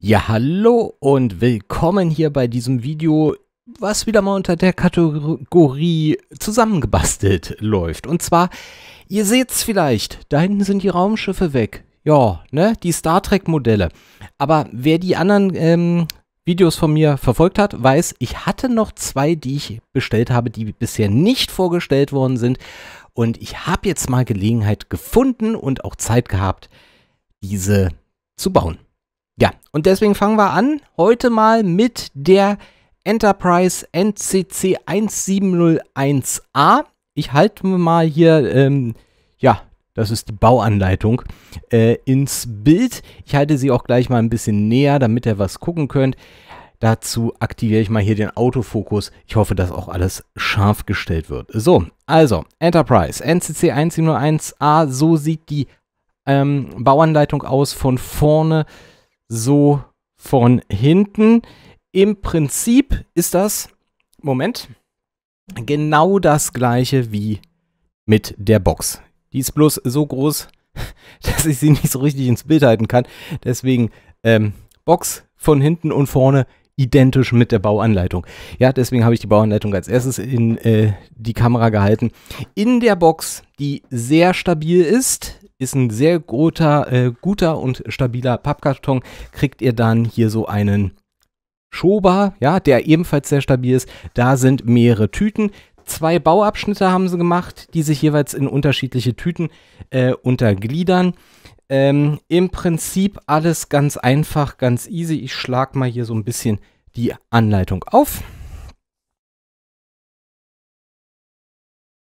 Ja, hallo und willkommen hier bei diesem Video, was wieder mal unter der Kategorie zusammengebastelt läuft. Und zwar, ihr seht's vielleicht, da hinten sind die Raumschiffe weg. Ja, ne, die Star Trek Modelle. Aber wer die anderen Videos von mir verfolgt hat, weiß, ich hatte noch zwei, die ich bestellt habe, die bisher nicht vorgestellt worden sind. Und ich habe jetzt mal Gelegenheit gefunden und auch Zeit gehabt, diese zu bauen. Ja, und deswegen fangen wir an, heute mal mit der Enterprise NCC-1701-A. Ich halte mal hier, ja, das ist die Bauanleitung, ins Bild. Ich halte sie auch gleich mal ein bisschen näher, damit ihr was gucken könnt. Dazu aktiviere ich mal hier den Autofokus. Ich hoffe, dass auch alles scharf gestellt wird. So, also, Enterprise NCC-1701-A, so sieht die Bauanleitung aus von vorne. So von hinten. Im Prinzip ist das, Moment, genau das gleiche wie mit der Box. Die ist bloß so groß, dass ich sie nicht so richtig ins Bild halten kann. Deswegen Box von hinten und vorne identisch mit der Bauanleitung. Ja, deswegen habe ich die Bauanleitung als erstes in die Kamera gehalten. In der Box, die sehr stabil ist, ein sehr guter und stabiler Pappkarton, kriegt ihr dann hier so einen Schober, ja, der ebenfalls sehr stabil ist. Da sind mehrere Tüten. Zwei Bauabschnitte haben sie gemacht, die sich jeweils in unterschiedliche Tüten untergliedern. Im Prinzip alles ganz einfach, ganz easy. Ich schlage mal hier so ein bisschen die Anleitung auf.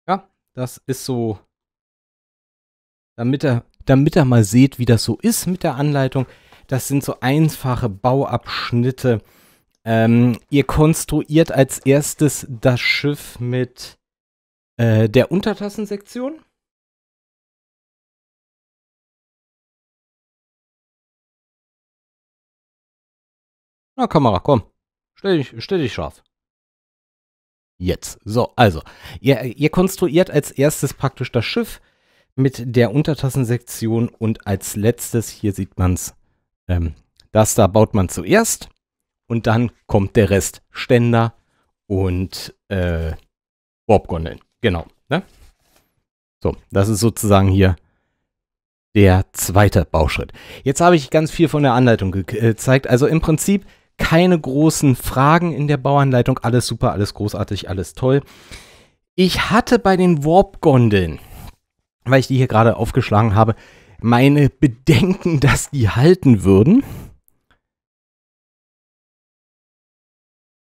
Ja, das ist so, damit ihr mal seht, wie das so ist mit der Anleitung. Das sind so einfache Bauabschnitte. Ihr konstruiert als erstes das Schiff mit der Untertassensektion. Na, Kamera, komm. Stell dich scharf. Jetzt. So, also. Ihr konstruiert als erstes praktisch das Schiff mit der Untertassensektion und als letztes, hier sieht man es, das da baut man zuerst und dann kommt der Rest, Ständer und Warp-Gondeln. Genau. Ne? So, das ist sozusagen hier der zweite Bauschritt. Jetzt habe ich ganz viel von der Anleitung gezeigt. Also im Prinzip keine großen Fragen in der Bauanleitung. Alles super, alles großartig, alles toll. Ich hatte bei den Warp-Gondeln, weil ich die hier gerade aufgeschlagen habe, meine Bedenken, dass die halten würden.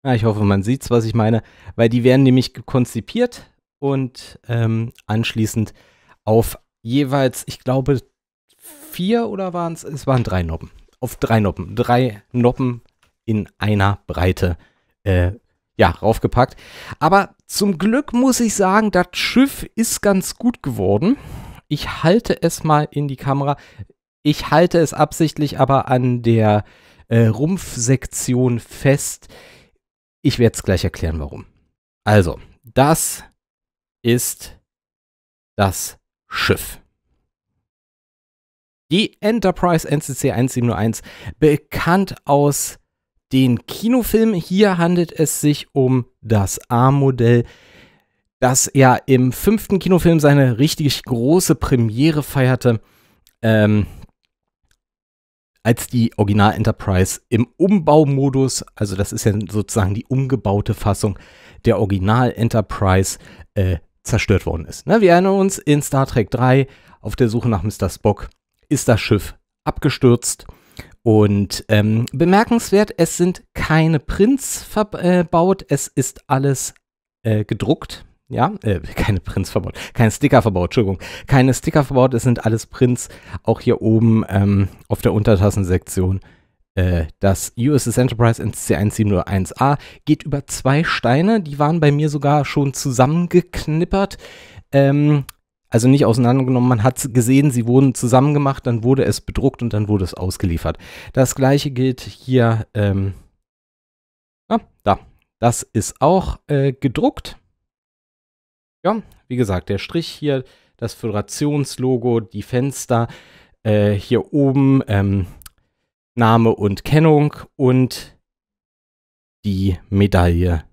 Ja, ich hoffe, man sieht es, was ich meine, weil die werden nämlich konzipiert und anschließend auf jeweils, ich glaube, es waren drei Noppen. Auf drei Noppen. Drei Noppen in einer Breite ja, raufgepackt. Aber zum Glück muss ich sagen, das Schiff ist ganz gut geworden. Ich halte es mal in die Kamera. Ich halte es absichtlich aber an der Rumpfsektion fest. Ich werde es gleich erklären, warum. Also, das ist das Schiff. Die Enterprise NCC-1701, bekannt aus den Kinofilm. Hier handelt es sich um das A-Modell, das ja im 5. Kinofilm seine richtig große Premiere feierte, als die Original Enterprise im Umbaumodus, also das ist ja sozusagen die umgebaute Fassung der Original Enterprise, zerstört worden ist. Ne, wir erinnern uns, in Star Trek 3 auf der Suche nach Mr. Spock ist das Schiff abgestürzt. Und bemerkenswert, es sind keine Prints verbaut, es ist alles gedruckt. Ja, keine Prints verbaut, keine Sticker verbaut, Entschuldigung. Keine Sticker verbaut, es sind alles Prints. Auch hier oben auf der Untertassensektion. Das USS Enterprise NCC-1701-A geht über zwei Steine, die waren bei mir sogar schon zusammengeknippert. Also nicht auseinandergenommen, man hat gesehen, sie wurden zusammengemacht, dann wurde es bedruckt und dann wurde es ausgeliefert. Das gleiche gilt hier, da, das ist auch gedruckt. Ja, wie gesagt, der Strich hier, das Föderationslogo, die Fenster, hier oben Name und Kennung und die Medaille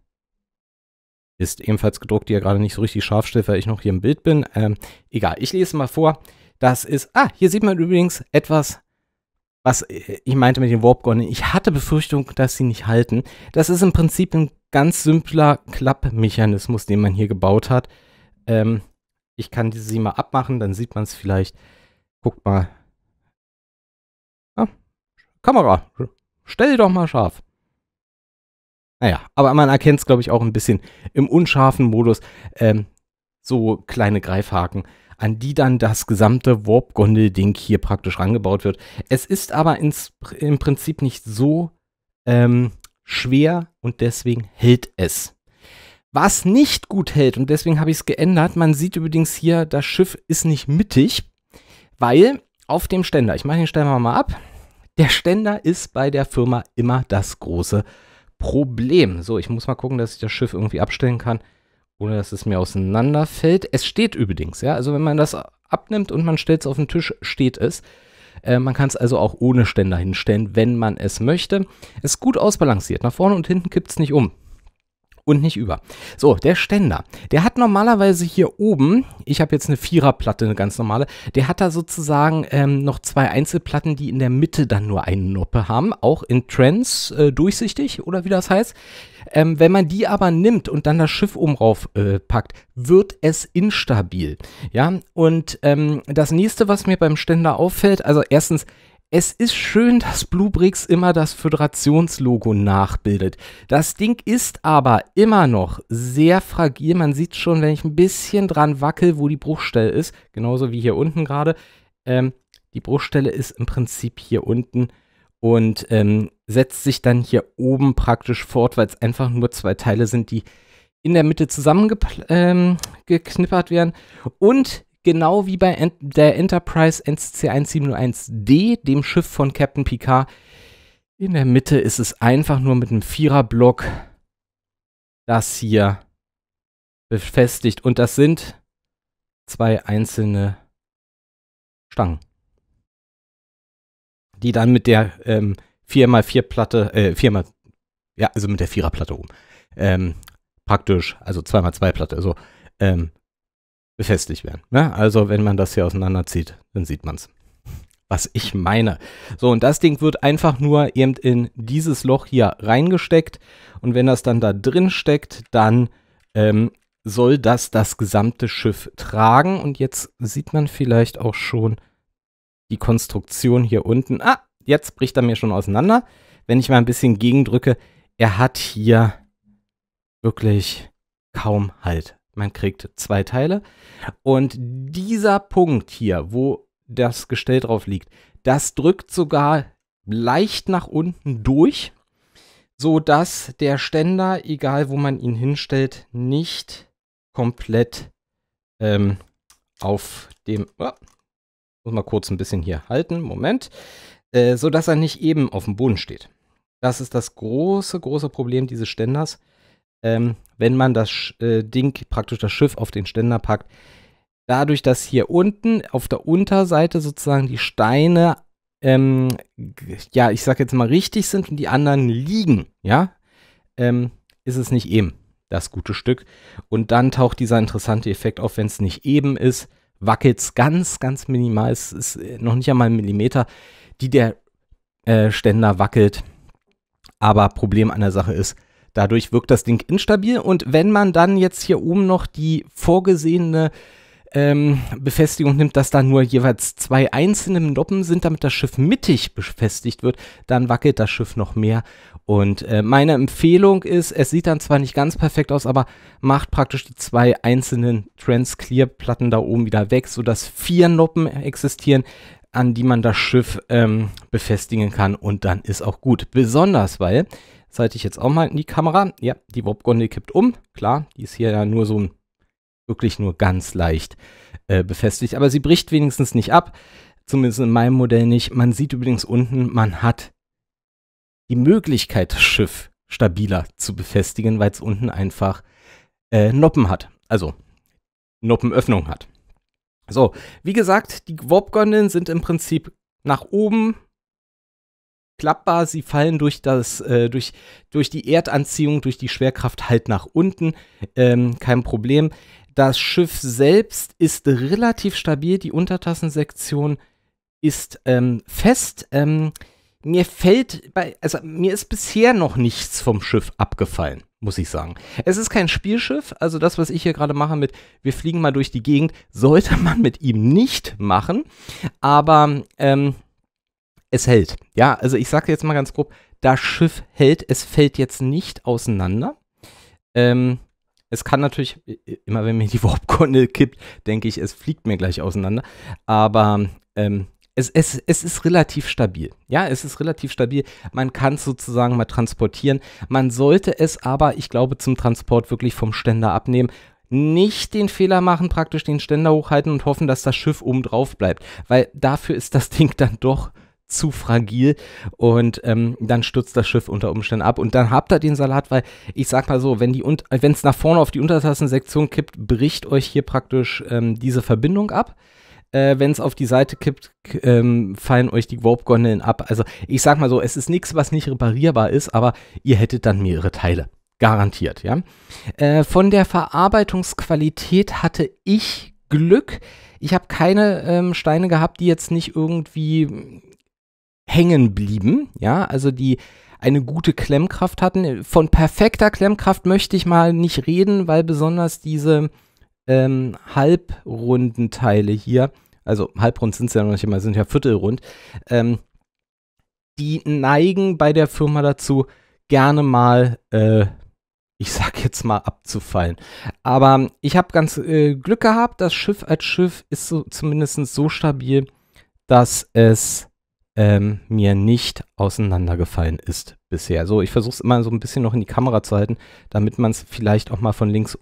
ist ebenfalls gedruckt, die ja gerade nicht so richtig scharf steht, weil ich noch hier im Bild bin. Egal, ich lese mal vor. Das ist, hier sieht man übrigens etwas, was ich meinte mit den Warp-Gonnen. Ich hatte Befürchtung, dass sie nicht halten. Das ist im Prinzip ein ganz simpler Klappmechanismus, den man hier gebaut hat. Ich kann sie mal abmachen, dann sieht man es vielleicht. Guckt mal. Ah, Kamera, stell doch mal scharf. Naja, aber man erkennt es, glaube ich, auch ein bisschen im unscharfen Modus. So kleine Greifhaken, an die dann das gesamte Warp-Gondel-Ding hier praktisch rangebaut wird. Es ist aber im Prinzip nicht so schwer und deswegen hält es. Was nicht gut hält, und deswegen habe ich es geändert, man sieht übrigens hier, das Schiff ist nicht mittig, weil auf dem Ständer, ich mache den Ständer mal ab, der Ständer ist bei der Firma immer das große Problem. So, ich muss mal gucken, dass ich das Schiff irgendwie abstellen kann, ohne dass es mir auseinanderfällt. Es steht übrigens, ja, also wenn man das abnimmt und man stellt es auf den Tisch, steht es. Man kann es also auch ohne Ständer hinstellen, wenn man es möchte. Es ist gut ausbalanciert, nach vorne und hinten kippt es nicht um und nicht über. So, der Ständer, der hat normalerweise hier oben, ich habe jetzt eine Viererplatte, eine ganz normale, der hat da sozusagen noch zwei Einzelplatten, die in der Mitte dann nur eine Noppe haben, auch in Trans, durchsichtig oder wie das heißt. Wenn man die aber nimmt und dann das Schiff oben rauf packt, wird es instabil. Ja, und das nächste, was mir beim Ständer auffällt, also erstens, es ist schön, dass BlueBrixx immer das Föderationslogo nachbildet. Das Ding ist aber immer noch sehr fragil. Man sieht schon, wenn ich ein bisschen dran wackel, wo die Bruchstelle ist. Genauso wie hier unten gerade. Die Bruchstelle ist im Prinzip hier unten und setzt sich dann hier oben praktisch fort, weil es einfach nur zwei Teile sind, die in der Mitte zusammengeknippert werden. Und genau wie bei der Enterprise NCC-1701-D, dem Schiff von Captain Picard. In der Mitte ist es einfach nur mit einem Viererblock das hier befestigt. Und das sind zwei einzelne Stangen, die dann mit der 4x4-Platte, also mit der Viererplatte oben, praktisch, also 2x2-Platte, so, befestigt werden. Ne? Also wenn man das hier auseinanderzieht, dann sieht man es, was ich meine. So, und das Ding wird einfach nur eben in dieses Loch hier reingesteckt und wenn das dann da drin steckt, dann soll das gesamte Schiff tragen und jetzt sieht man vielleicht auch schon die Konstruktion hier unten. Ah, jetzt bricht er mir schon auseinander. Wenn ich mal ein bisschen gegendrücke, er hat hier wirklich kaum Halt. Man kriegt zwei Teile und dieser Punkt hier, wo das Gestell drauf liegt, das drückt sogar leicht nach unten durch, sodass der Ständer, egal wo man ihn hinstellt, nicht komplett auf dem, muss mal kurz ein bisschen hier halten, Moment, sodass er nicht eben auf dem Boden steht. Das ist das große, große Problem dieses Ständers. Wenn man das Ding, praktisch das Schiff auf den Ständer packt, dadurch, dass hier unten auf der Unterseite sozusagen die Steine, ja, ich sag jetzt mal richtig sind und die anderen liegen, ja, ist es nicht eben das gute Stück. Und dann taucht dieser interessante Effekt auf, wenn es nicht eben ist, wackelt es ganz, ganz minimal, es ist noch nicht einmal ein Millimeter, die der Ständer wackelt. Aber Problem an der Sache ist, dadurch wirkt das Ding instabil und wenn man dann jetzt hier oben noch die vorgesehene Befestigung nimmt, dass da nur jeweils zwei einzelne Noppen sind, damit das Schiff mittig befestigt wird, dann wackelt das Schiff noch mehr. Und meine Empfehlung ist, es sieht dann zwar nicht ganz perfekt aus, aber macht praktisch die zwei einzelnen Trans-Clear-Platten da oben wieder weg, sodass vier Noppen existieren, an die man das Schiff befestigen kann und dann ist auch gut. Besonders, weil... Das halte ich jetzt auch mal in die Kamera. Ja, die Warp-Gondel kippt um. Klar, die ist hier ja nur so wirklich nur ganz leicht befestigt. Aber sie bricht wenigstens nicht ab. Zumindest in meinem Modell nicht. Man sieht übrigens unten, man hat die Möglichkeit, das Schiff stabiler zu befestigen, weil es unten einfach Noppen hat. Also Noppenöffnung hat. So, wie gesagt, die Warp-Gondeln sind im Prinzip nach oben klappbar, sie fallen durch das, durch die Erdanziehung, durch die Schwerkraft halt nach unten, kein Problem. Das Schiff selbst ist relativ stabil, die Untertassensektion ist fest. Mir fällt bei, also mir ist bisher noch nichts vom Schiff abgefallen, muss ich sagen. Es ist kein Spielschiff, also das, was ich hier gerade mache mit, wir fliegen mal durch die Gegend, sollte man mit ihm nicht machen, aber es hält. Ja, also ich sage jetzt mal ganz grob, das Schiff hält, es fällt jetzt nicht auseinander. Es kann natürlich, immer wenn mir die Warpkonne kippt, denke ich, es fliegt mir gleich auseinander, aber es ist relativ stabil. Ja, es ist relativ stabil. Man kann es sozusagen mal transportieren. Man sollte es aber, ich glaube, zum Transport wirklich vom Ständer abnehmen. Nicht den Fehler machen, praktisch den Ständer hochhalten und hoffen, dass das Schiff oben drauf bleibt. Weil dafür ist das Ding dann doch zu fragil und dann stürzt das Schiff unter Umständen ab und dann habt ihr den Salat, weil ich sag mal so, wenn es nach vorne auf die Untertassensektion kippt, bricht euch hier praktisch diese Verbindung ab. Wenn es auf die Seite kippt, fallen euch die Warp-Gondeln ab. Also ich sag mal so, es ist nichts, was nicht reparierbar ist, aber ihr hättet dann mehrere Teile. Garantiert, ja. Von der Verarbeitungsqualität hatte ich Glück. Ich habe keine Steine gehabt, die jetzt nicht irgendwie hängen blieben, ja, also die eine gute Klemmkraft hatten. Von perfekter Klemmkraft möchte ich mal nicht reden, weil besonders diese halbrunden Teile hier, also halbrund sind es ja noch nicht immer, sind ja viertelrund, die neigen bei der Firma dazu, gerne mal, ich sag jetzt mal, abzufallen. Aber ich habe ganz Glück gehabt, das Schiff als Schiff ist so, zumindest so stabil, dass es mir nicht auseinandergefallen ist bisher. So, ich versuche es immer so ein bisschen noch in die Kamera zu halten, damit man es vielleicht auch mal von links,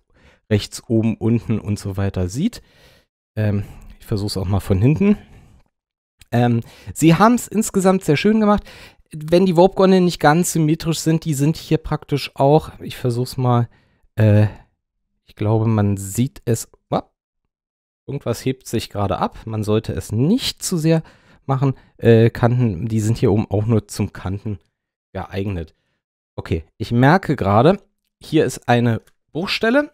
rechts, oben, unten und so weiter sieht. Ich versuche es auch mal von hinten. Sie haben es insgesamt sehr schön gemacht. Wenn die Warp-Gondeln nicht ganz symmetrisch sind, die sind hier praktisch auch, ich versuche es mal, ich glaube, man sieht es, irgendwas hebt sich gerade ab, man sollte es nicht zu sehr machen. Kanten, die sind hier oben auch nur zum Kanten geeignet. Okay, ich merke gerade, hier ist eine Bruchstelle.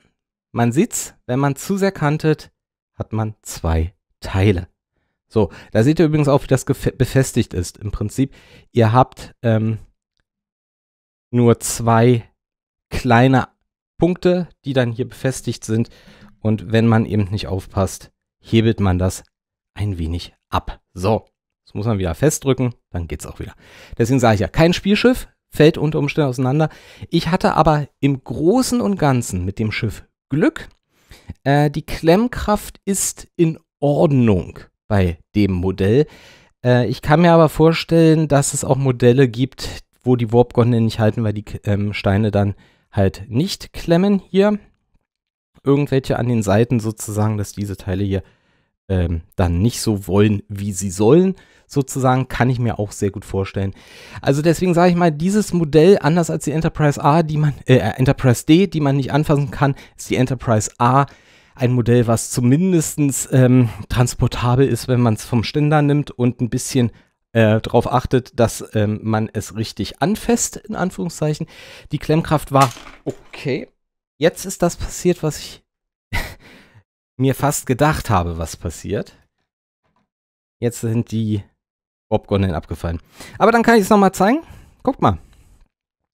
Man sieht's, wenn man zu sehr kantet, hat man zwei Teile. So, da seht ihr übrigens auch, wie das befestigt ist. Im Prinzip, ihr habt nur zwei kleine Punkte, die dann hier befestigt sind. Und wenn man eben nicht aufpasst, hebelt man das ein wenig ab. So. Das muss man wieder festdrücken, dann geht's auch wieder. Deswegen sage ich ja, kein Spielschiff, fällt unter Umständen auseinander. Ich hatte aber im Großen und Ganzen mit dem Schiff Glück. Die Klemmkraft ist in Ordnung bei dem Modell. Ich kann mir aber vorstellen, dass es auch Modelle gibt, wo die Warp-Gondeln nicht halten, weil die Steine dann halt nicht klemmen hier. Irgendwelche an den Seiten sozusagen, dass diese Teile hier dann nicht so wollen, wie sie sollen, sozusagen, kann ich mir auch sehr gut vorstellen. Also deswegen sage ich mal, dieses Modell, anders als die Enterprise A, die man, Enterprise D, die man nicht anfassen kann, ist die Enterprise A ein Modell, was zumindest transportabel ist, wenn man es vom Ständer nimmt und ein bisschen darauf achtet, dass man es richtig anfasst, in Anführungszeichen. Die Klemmkraft war okay. Jetzt ist das passiert, was ich mir fast gedacht habe, was passiert. Jetzt sind die Warp-Gondeln abgefallen. Aber dann kann ich es nochmal zeigen. Guckt mal.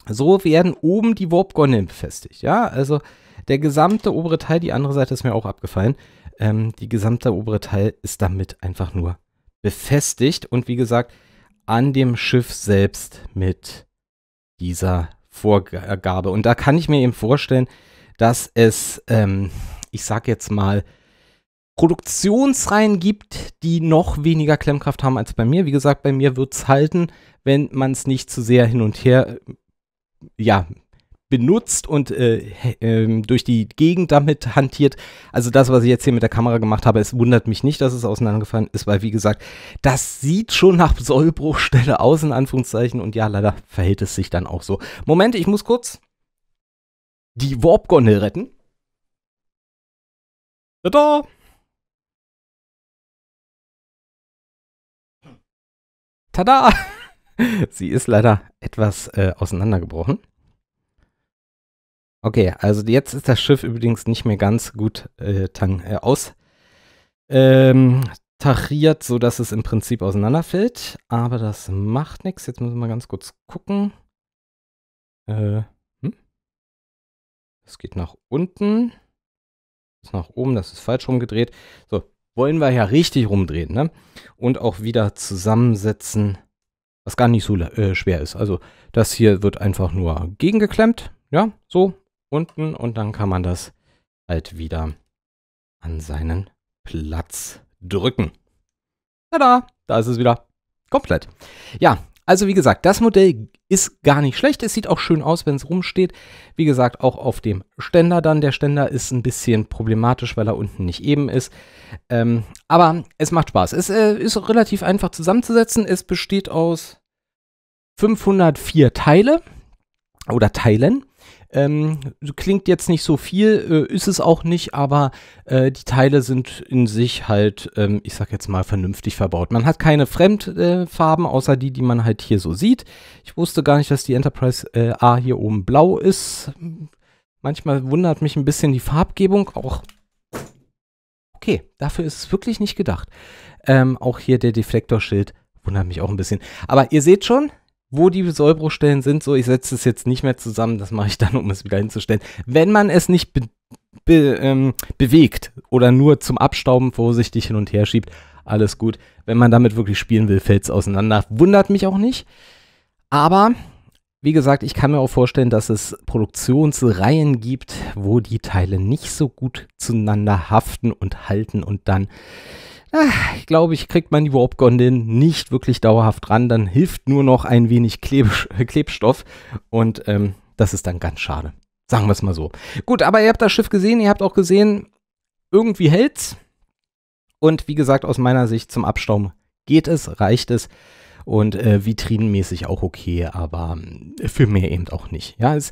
So werden oben die Warp-Gondeln befestigt. Ja, also der gesamte obere Teil, die andere Seite ist mir auch abgefallen. Die gesamte obere Teil ist damit einfach nur befestigt. Und wie gesagt, an dem Schiff selbst mit dieser Vorgabe. Und da kann ich mir eben vorstellen, dass es ich sag jetzt mal, Produktionsreihen gibt, die noch weniger Klemmkraft haben als bei mir. Wie gesagt, bei mir wird es halten, wenn man es nicht zu sehr hin und her ja, benutzt und durch die Gegend damit hantiert. Also das, was ich jetzt hier mit der Kamera gemacht habe, es wundert mich nicht, dass es auseinandergefallen ist, weil wie gesagt, das sieht schon nach Sollbruchstelle aus, in Anführungszeichen. Und ja, leider verhält es sich dann auch so. Moment, ich muss kurz die Warp-Gondel retten. Tada! Tada! Sie ist leider etwas auseinandergebrochen. Okay, also jetzt ist das Schiff übrigens nicht mehr ganz gut austachiert, sodass es im Prinzip auseinanderfällt. Aber das macht nichts. Jetzt müssen wir mal ganz kurz gucken. Das geht nach unten. Das ist nach oben, das ist falsch rumgedreht. So, wollen wir ja richtig rumdrehen, ne? Und auch wieder zusammensetzen, was gar nicht so schwer ist. Also das hier wird einfach nur gegengeklemmt. Ja, so unten, und dann kann man das halt wieder an seinen Platz drücken. Tada, da ist es wieder komplett. Ja, also wie gesagt, das Modell ist gar nicht schlecht. Es sieht auch schön aus, wenn es rumsteht. Wie gesagt, auch auf dem Ständer dann. Der Ständer ist ein bisschen problematisch, weil er unten nicht eben ist. Aber es macht Spaß. Es ist relativ einfach zusammenzusetzen. Es besteht aus 504 Teile oder Teilen. Klingt jetzt nicht so viel, ist es auch nicht, aber die Teile sind in sich halt, ich sag jetzt mal, vernünftig verbaut. Man hat keine Fremdfarben, außer die, die man halt hier so sieht. Ich wusste gar nicht, dass die Enterprise A hier oben blau ist. Manchmal wundert mich ein bisschen die Farbgebung auch. Okay, dafür ist es wirklich nicht gedacht. Auch hier der Deflektorschild wundert mich auch ein bisschen. Aber ihr seht schon, wo die Sollbruchstellen sind, so, ich setze es jetzt nicht mehr zusammen, das mache ich dann, um es wieder hinzustellen. Wenn man es nicht bewegt oder nur zum Abstauben vorsichtig hin und her schiebt, alles gut. Wenn man damit wirklich spielen will, fällt es auseinander. Wundert mich auch nicht. Aber, wie gesagt, ich kann mir auch vorstellen, dass es Produktionsreihen gibt, wo die Teile nicht so gut zueinander haften und halten und dann... Ich glaube, kriegt man die Warp-Gondeln nicht wirklich dauerhaft ran. Dann hilft nur noch ein wenig Klebstoff. Und das ist dann ganz schade. Sagen wir es mal so. Gut, aber ihr habt das Schiff gesehen. Ihr habt auch gesehen, irgendwie hält's. Und wie gesagt, aus meiner Sicht zum Abstauben geht es, reicht es. Und vitrinenmäßig auch okay, aber für mehr eben auch nicht. Ja, es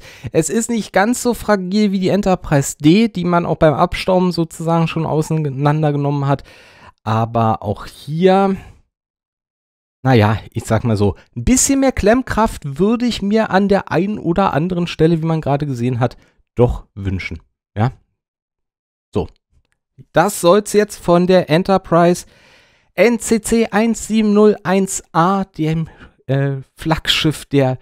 ist nicht ganz so fragil wie die Enterprise D, die man auch beim Abstauben sozusagen schon auseinandergenommen hat. Aber auch hier, naja, ich sag mal so, ein bisschen mehr Klemmkraft würde ich mir an der einen oder anderen Stelle, wie man gerade gesehen hat, doch wünschen. Ja, so. Das soll es jetzt von der Enterprise NCC-1701-A, dem Flaggschiff der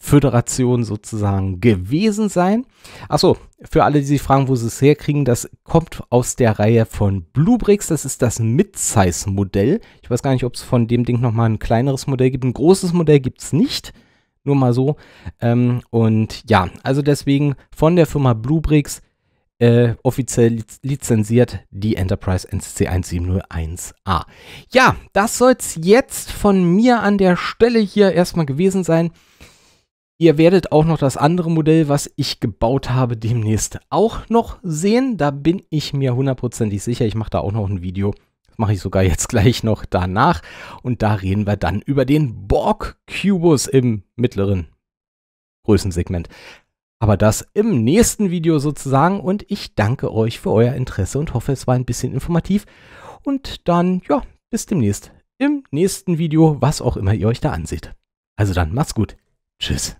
Föderation sozusagen, gewesen sein. Achso, für alle, die sich fragen, wo sie es herkriegen, das kommt aus der Reihe von BlueBrixx. Das ist das Mid-Size-Modell. Ich weiß gar nicht, ob es von dem Ding nochmal ein kleineres Modell gibt. Ein großes Modell gibt es nicht. Nur mal so. Und ja, also deswegen von der Firma BlueBrixx offiziell lizenziert die Enterprise NCC 1701A. Ja, das soll es jetzt von mir an der Stelle hier erstmal gewesen sein. Ihr werdet auch noch das andere Modell, was ich gebaut habe, demnächst auch noch sehen. Da bin ich mir hundertprozentig sicher. Ich mache da auch noch ein Video. Das mache ich sogar jetzt gleich noch danach. Und da reden wir dann über den Borg-Cubus im mittleren Größensegment. Aber das im nächsten Video sozusagen. Und ich danke euch für euer Interesse und hoffe, es war ein bisschen informativ. Und dann, ja, bis demnächst. Im nächsten Video, was auch immer ihr euch da anseht. Also dann, macht's gut. Tschüss.